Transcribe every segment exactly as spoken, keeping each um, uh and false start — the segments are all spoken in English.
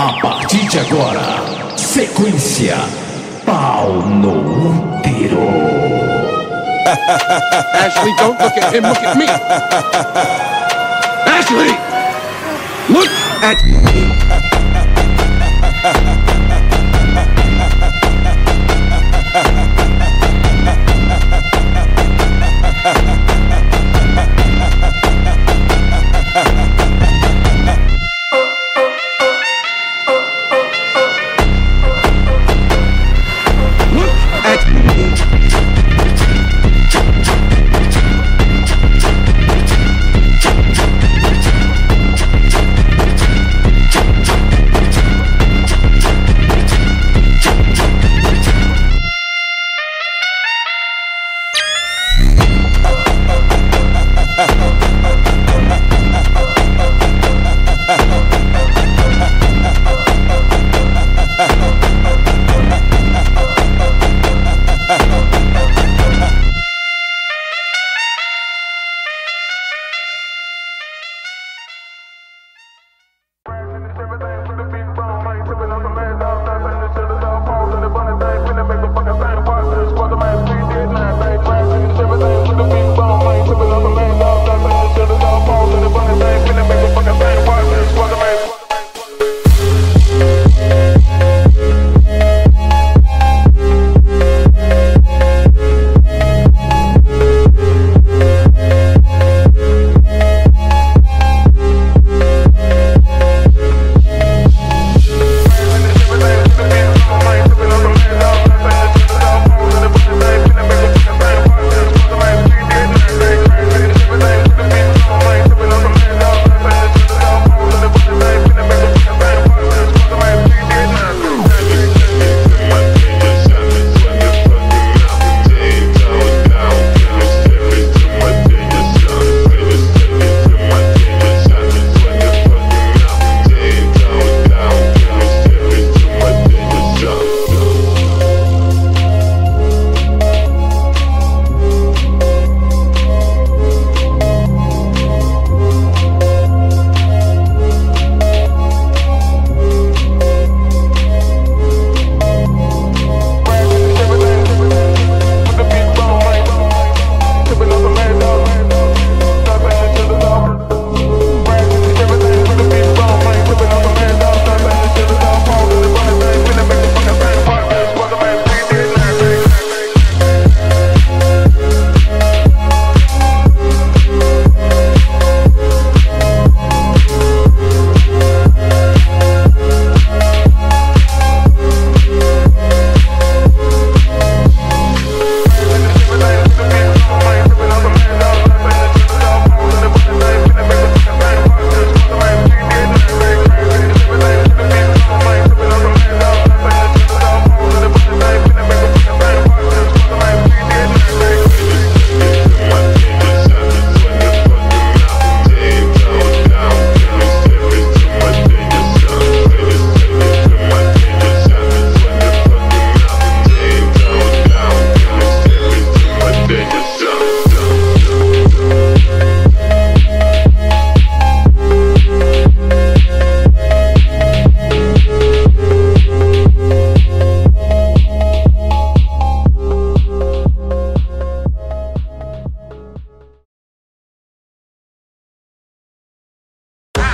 A partir de agora, sequência Pau no Útero. Ashley, don't look at him, look at me. Ashley, look at me. Ah!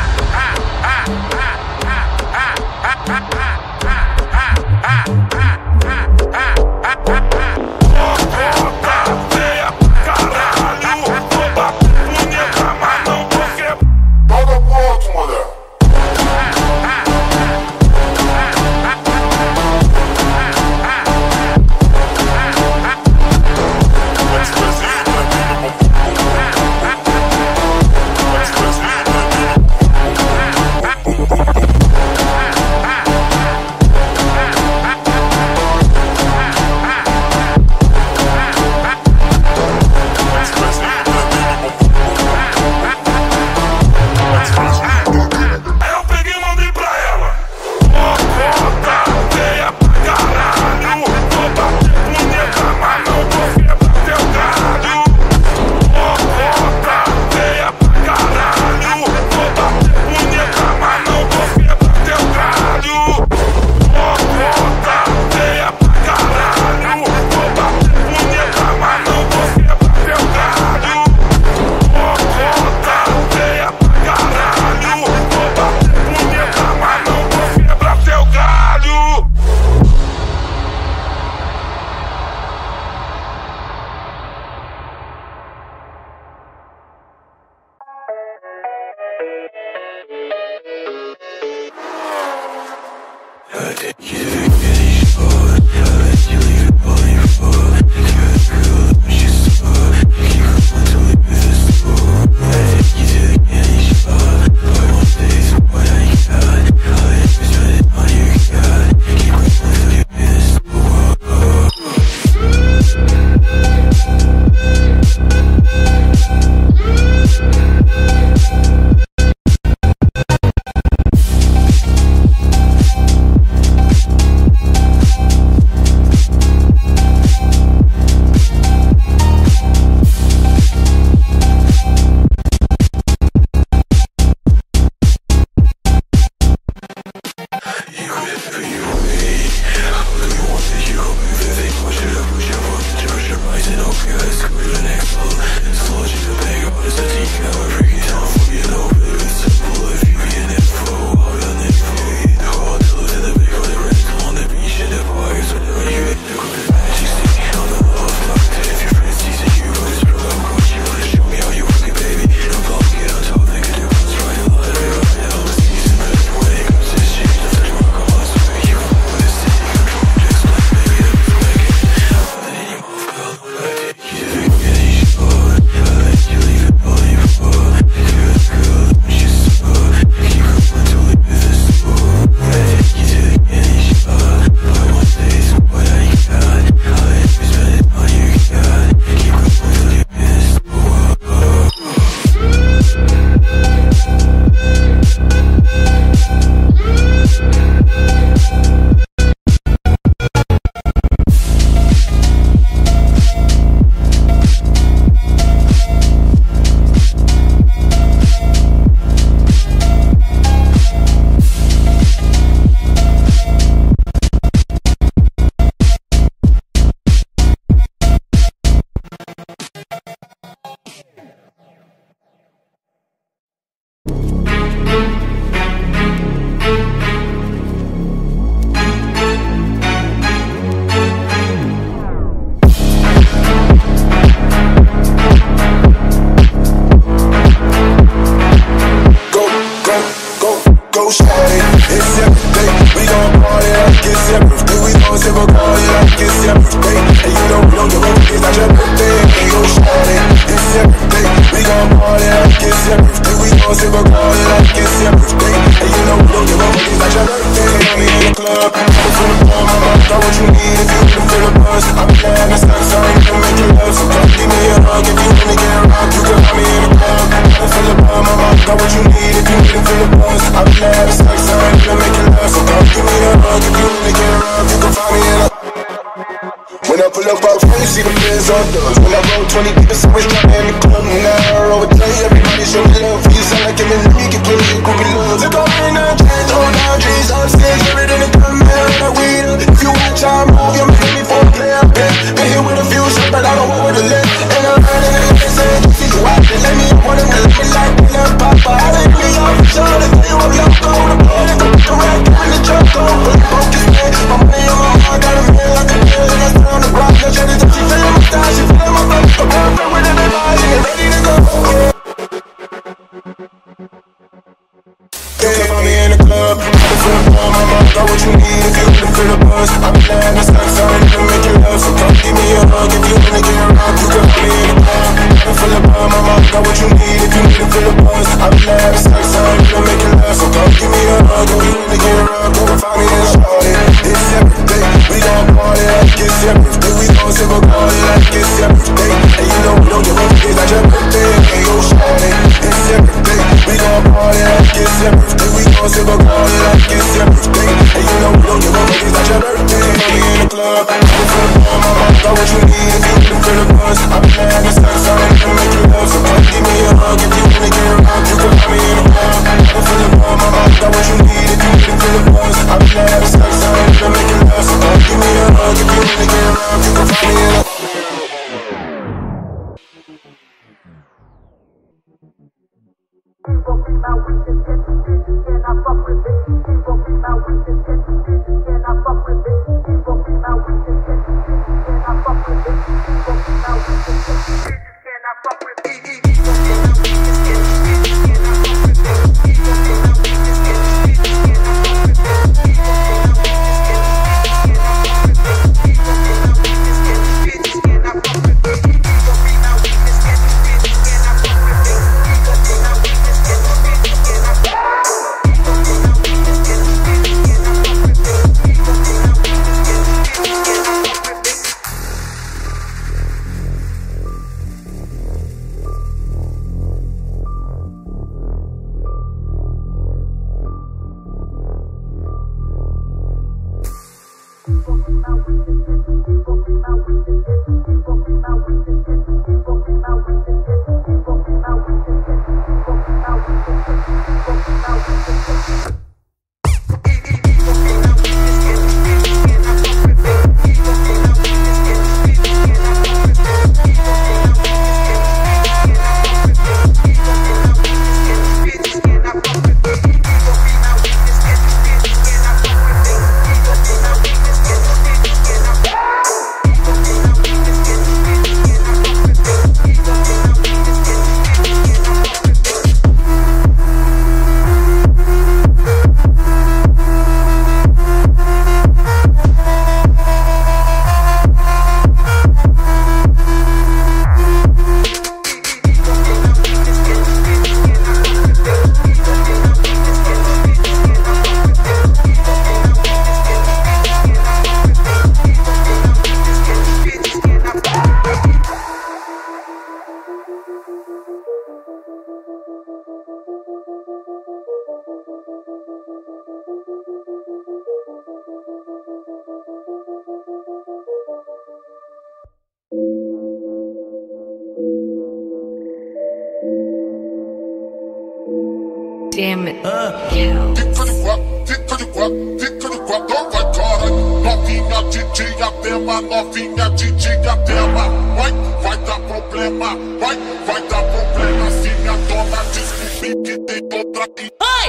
Damn it. Uh, yeah. Dick to the guap, dick to the guap, dick to the guap, oh my god. Novinha G G, a tema, novinha G G, a tema. Vai, vai dar problema, vai, vai dar problema. Se minha dona descobrir que tem outra aqui. Ai!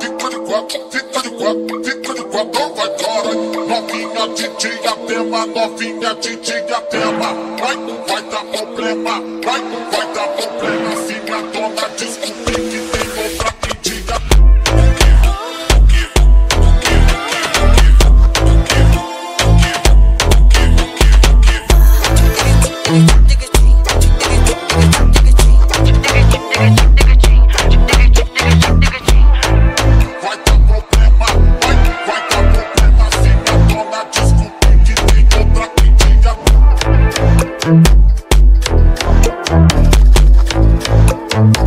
Dick to the guap, dick to the guap, dick to the guap, oh my god. Novinha G G, a tema. Damn it. Dick to the guap, dick to the guap, dick to the guap, dick to the guap, dick to the guap, dick to the guap. Novinha G G, a tema. Vai, vai dar problema. Vai, vai dar problema. Se minha dona descobrir que tem outra pedida. Vai dar problema. Vai, vai dar problema. Se minha dona descobrir que tem outra pedida.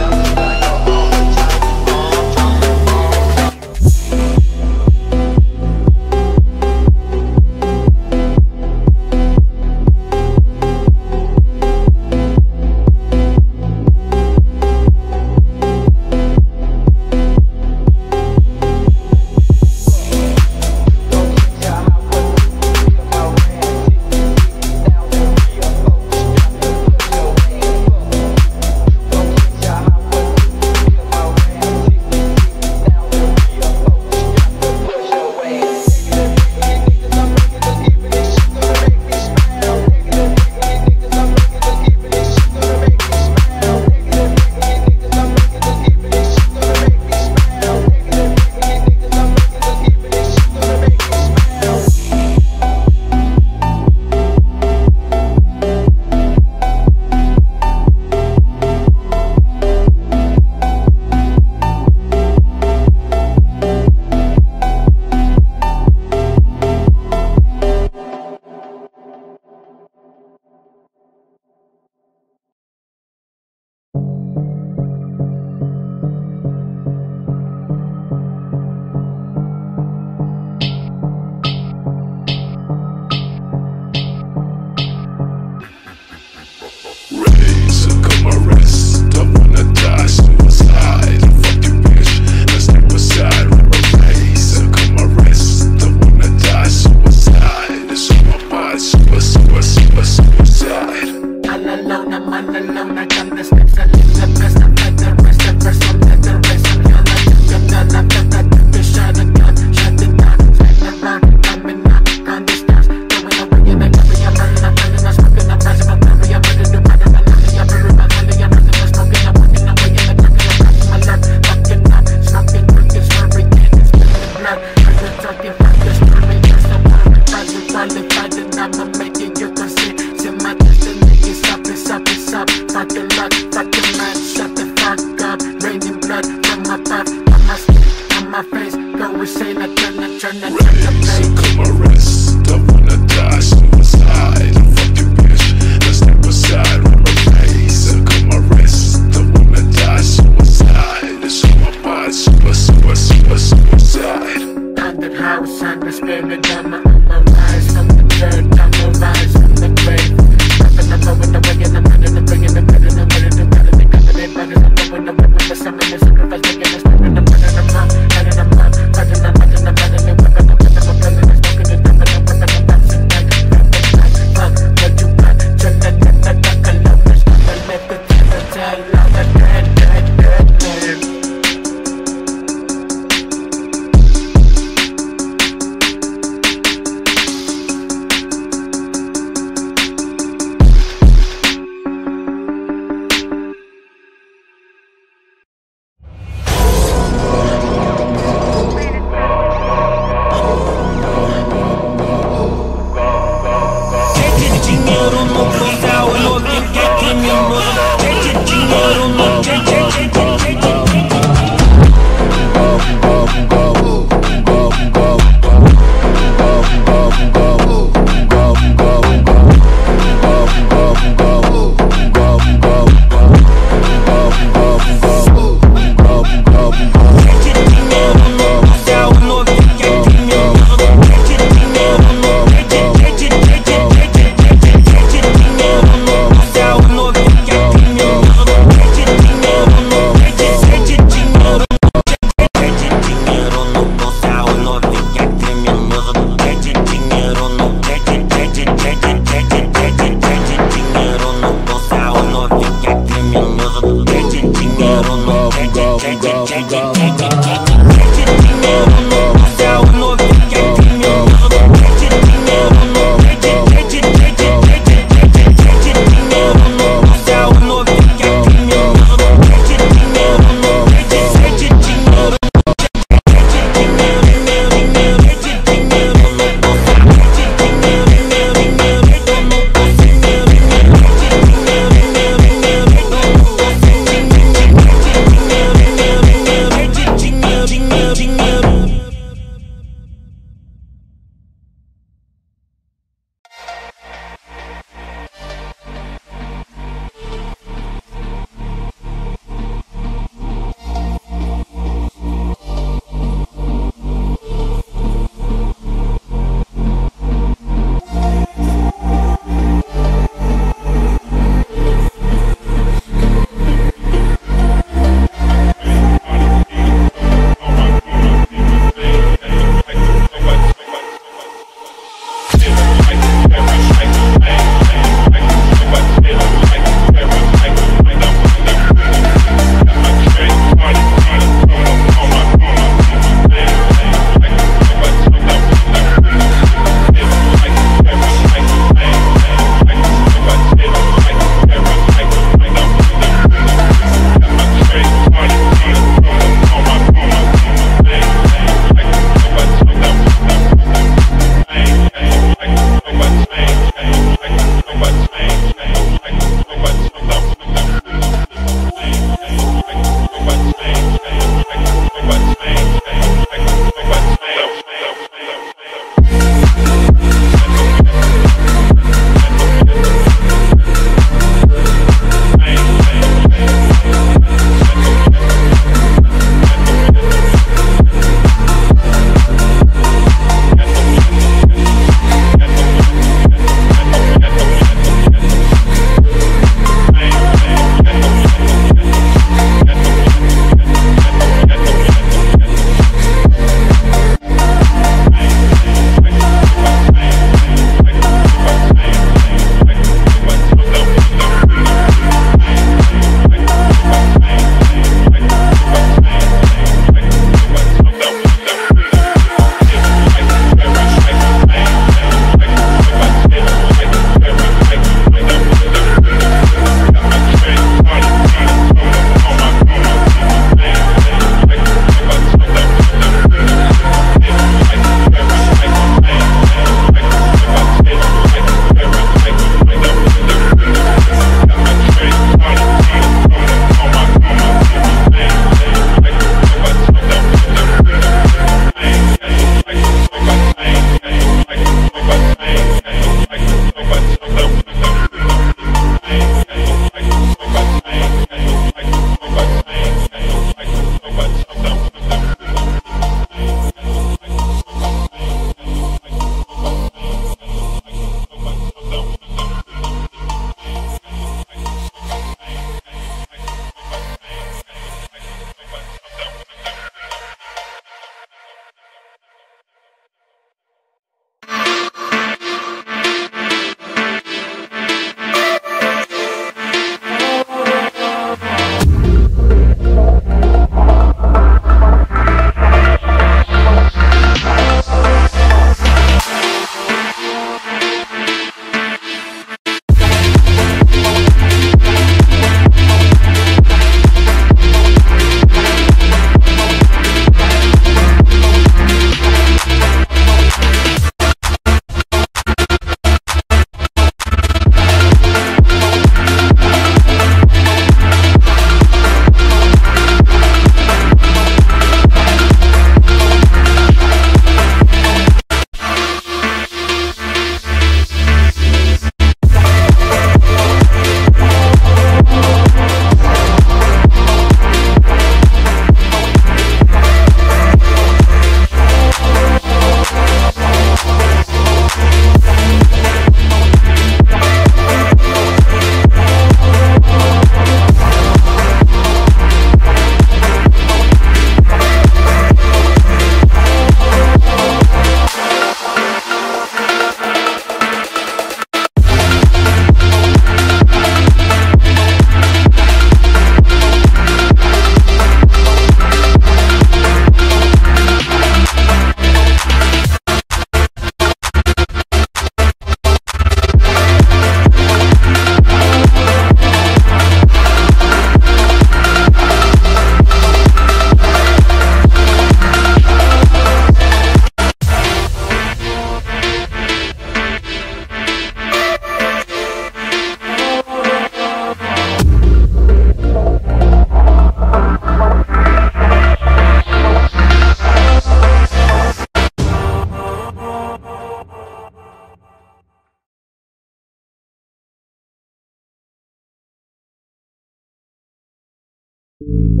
Triple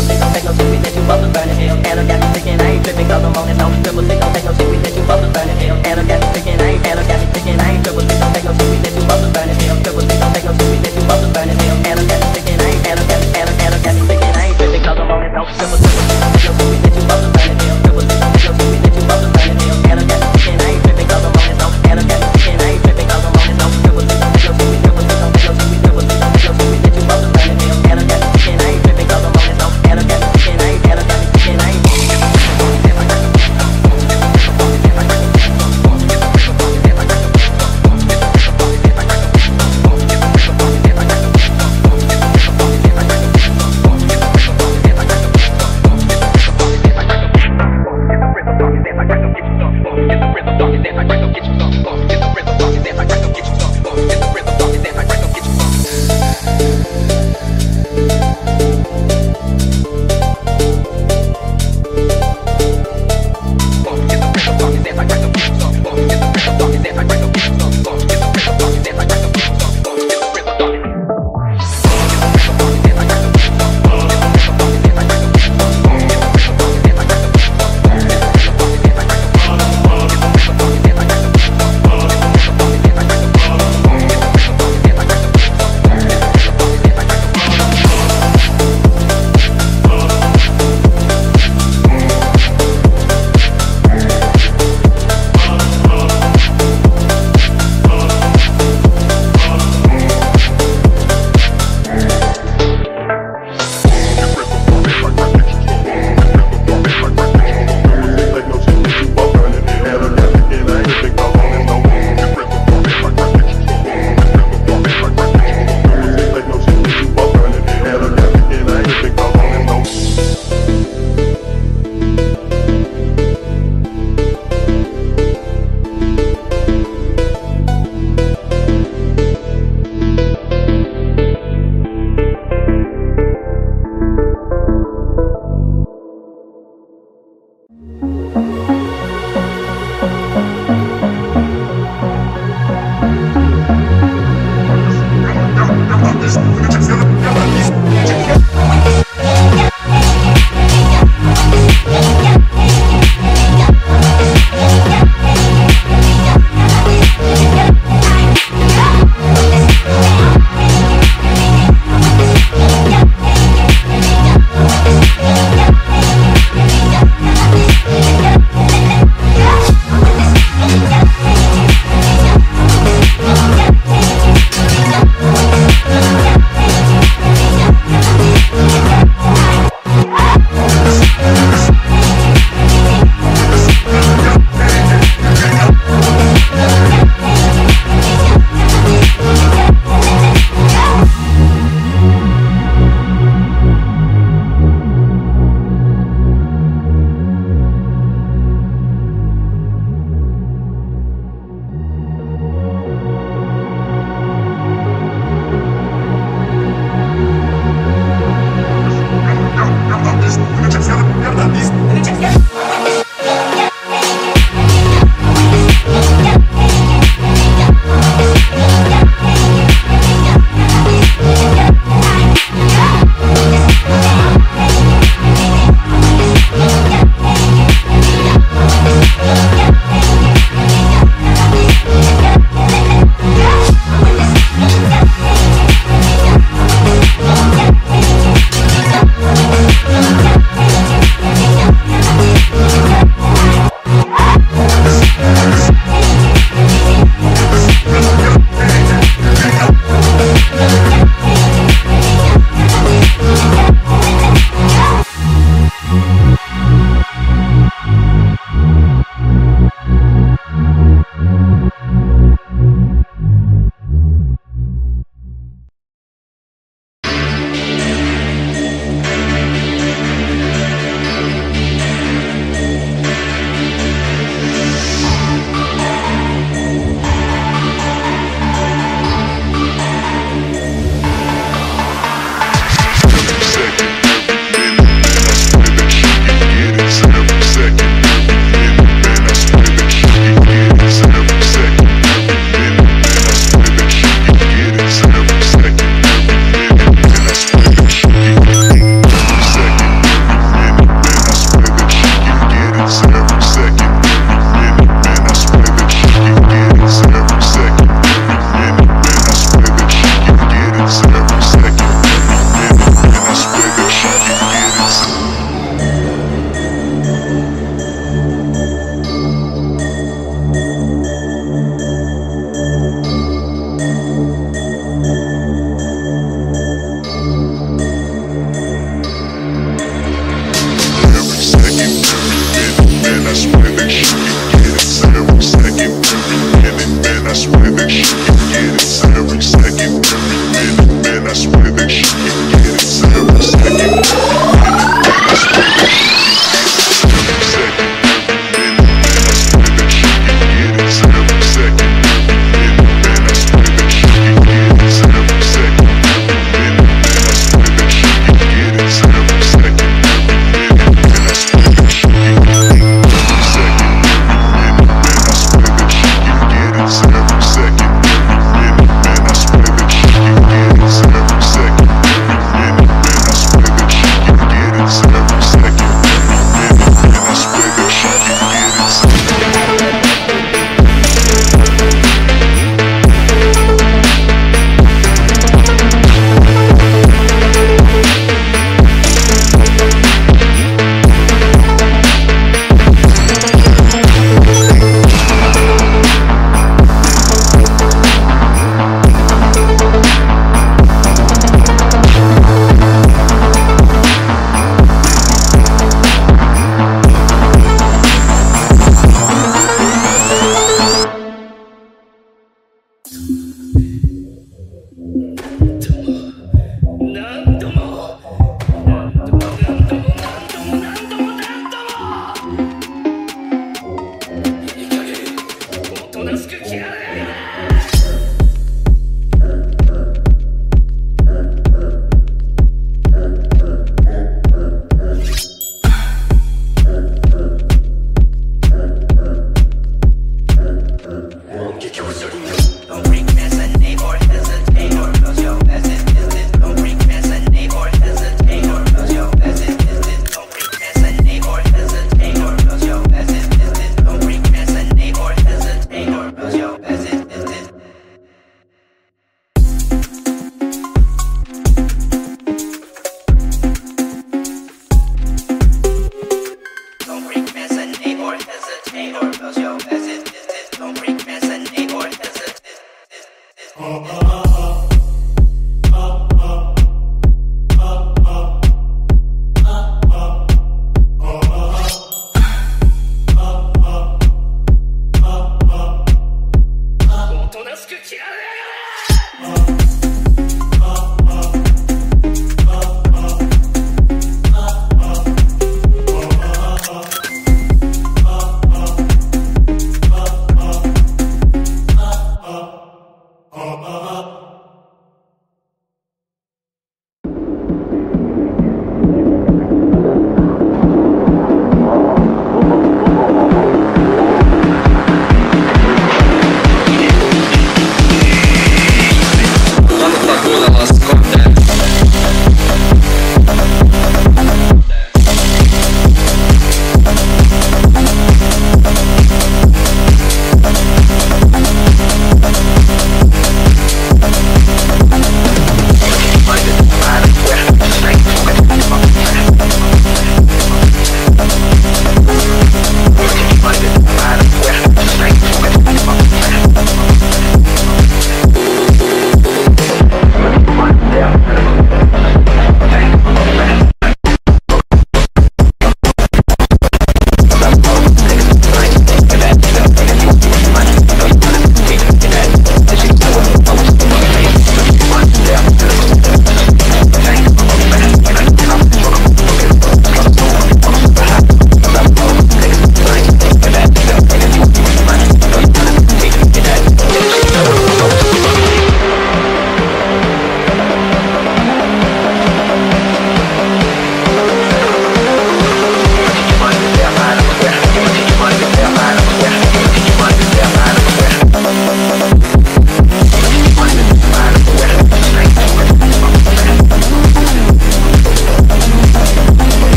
six don't take no sweet, that you about to burn in hell. And I got me thinking I ain't tripping, cause I'm on and on. Triple six don't take no sweet, that you about to burn in hell. And I got me thinking I ain't, and I got me thinking I ain't. Triple six don't take no sweet, that you about to burn in hell. Triple six don't take no sweet, that you about to burn in hell. And I got me thinking I ain't, and I got me, and I, and I got me thinking I ain't tripping, cause I'm on and on. Triple six don't take no sweet, that you about to burn in hell. Triple six don't take no sweet, that you about to burn in hell. And I got me thinking I ain't tripping, cause I'm on and on. And I got me thinking I ain't tripping, cause I'm on and on. Triple six don't take no sweet, triple six don't take no sweet, triple six don't take no sweet, that you about to burn in hell. And I got me thinking I ain't tripping, cause I'm on and on.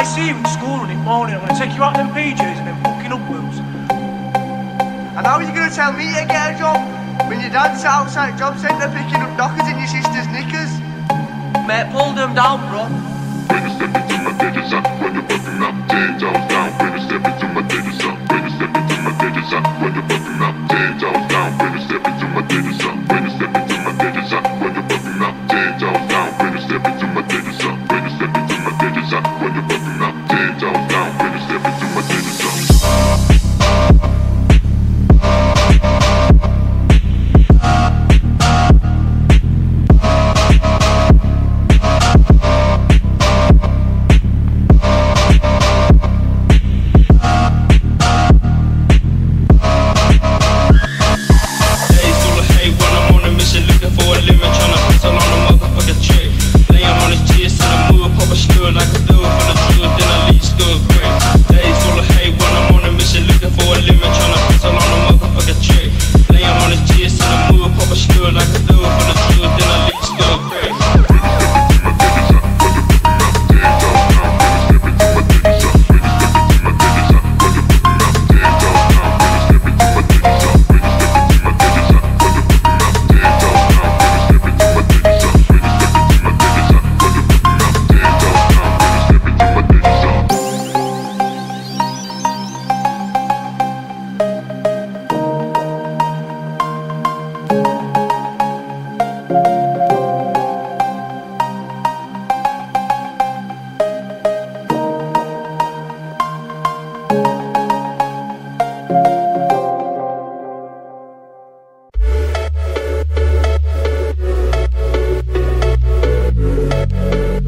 I see you in school in the morning, I'm going to take you out in them P Js and them fucking upwards. And how are you going to tell me to get a job when your dad's outside job centre picking up knockers in your sister's knickers? Mate, pull them down, bro. Bring a step into my digits, I run the button up, ten toes down. Bring a step into my digits, I bring a step into my digits, I run the button up, ten toes down. Bring a step into my digits, I bring a step into my digits, I run the button up, ten toes down. Bring a step into my digits, I bring a step into my digits, I run the button up, ten toes down. Bring a step into my digits, I.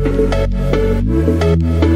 Thank you.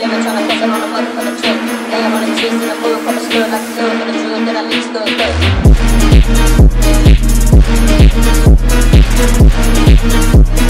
living, trying to catch up on a motherfucking trip. Now I'm on a twist and a fool from a stir, like a girl from a drill that I leave still thirsty.